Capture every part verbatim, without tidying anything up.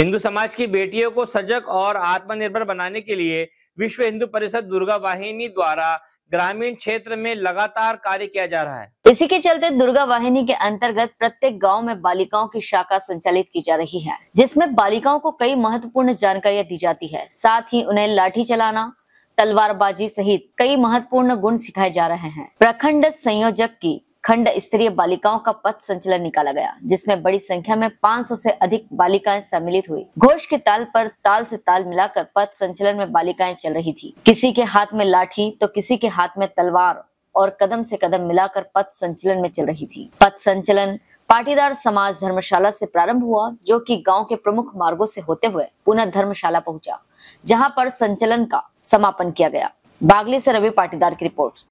हिंदू समाज की बेटियों को सजग और आत्मनिर्भर बनाने के लिए विश्व हिंदू परिषद दुर्गा वाहिनी द्वारा ग्रामीण क्षेत्र में लगातार कार्य किया जा रहा है। इसी के चलते दुर्गा वाहिनी के अंतर्गत प्रत्येक गांव में बालिकाओं की शाखा संचालित की जा रही है, जिसमें बालिकाओं को कई महत्वपूर्ण जानकारियां दी जाती है। साथ ही उन्हें लाठी चलाना, तलवारबाजी सहित कई महत्वपूर्ण गुण सिखाए जा रहे हैं। प्रखंड संयोजक की खंड स्तरीय बालिकाओं का पथ संचलन निकाला गया, जिसमें बड़ी संख्या में पाँच सौ से अधिक बालिकाएं सम्मिलित हुई। घोष के ताल पर ताल से ताल मिलाकर पथ संचलन में बालिकाएं चल रही थी। किसी के हाथ में लाठी तो किसी के हाथ में तलवार और कदम से कदम मिलाकर पथ संचलन में चल रही थी। पथ संचलन पाटीदार समाज धर्मशाला से प्रारंभ हुआ, जो कि गांव के प्रमुख मार्गों से होते हुए पुनः धर्मशाला पहुंचा, जहां पर संचलन का समापन किया गया। बागली से रवि पाटीदार की रिपोर्ट।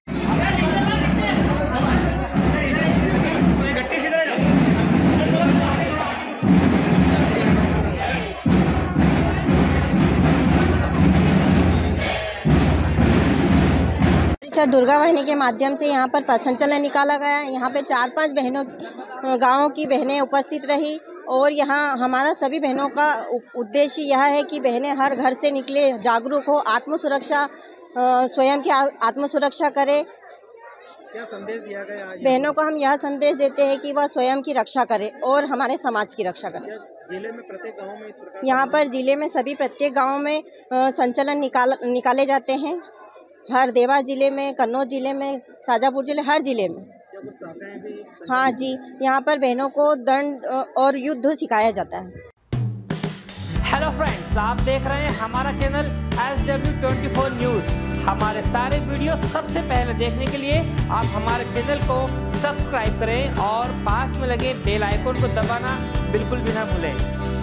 दुर्गा वाहिनी के माध्यम से यहाँ पर पथ संचलन निकाला गया। यहाँ पे चार पांच बहनों गाँव की बहनें उपस्थित रही और यहाँ हमारा सभी बहनों का उद्देश्य यह है कि बहनें हर घर से निकले, जागरूक हो, आत्मसुरक्षा, स्वयं की आत्मसुरक्षा करें। क्या संदेश दिया गया? बहनों को हम यह संदेश देते हैं कि वह स्वयं की रक्षा करें और हमारे समाज की रक्षा करें। जिले में प्रत्येक गाँव में इस प्रकार यहाँ पर जिले में सभी प्रत्येक गाँव में संचलन निकाल निकाले जाते हैं। हर देवा जिले में, कन्नौज जिले में, शाजापुर जिले, हर जिले में। हाँ जी, यहाँ पर बहनों को दंड और युद्ध सिखाया जाता है। हेलो फ्रेंड्स, आप देख रहे हैं हमारा channel S W twenty four news. हमारे सारे वीडियो सबसे पहले देखने के लिए आप हमारे चैनल को सब्सक्राइब करें और पास में लगे बेल आइकन को दबाना बिल्कुल भी ना भूलें।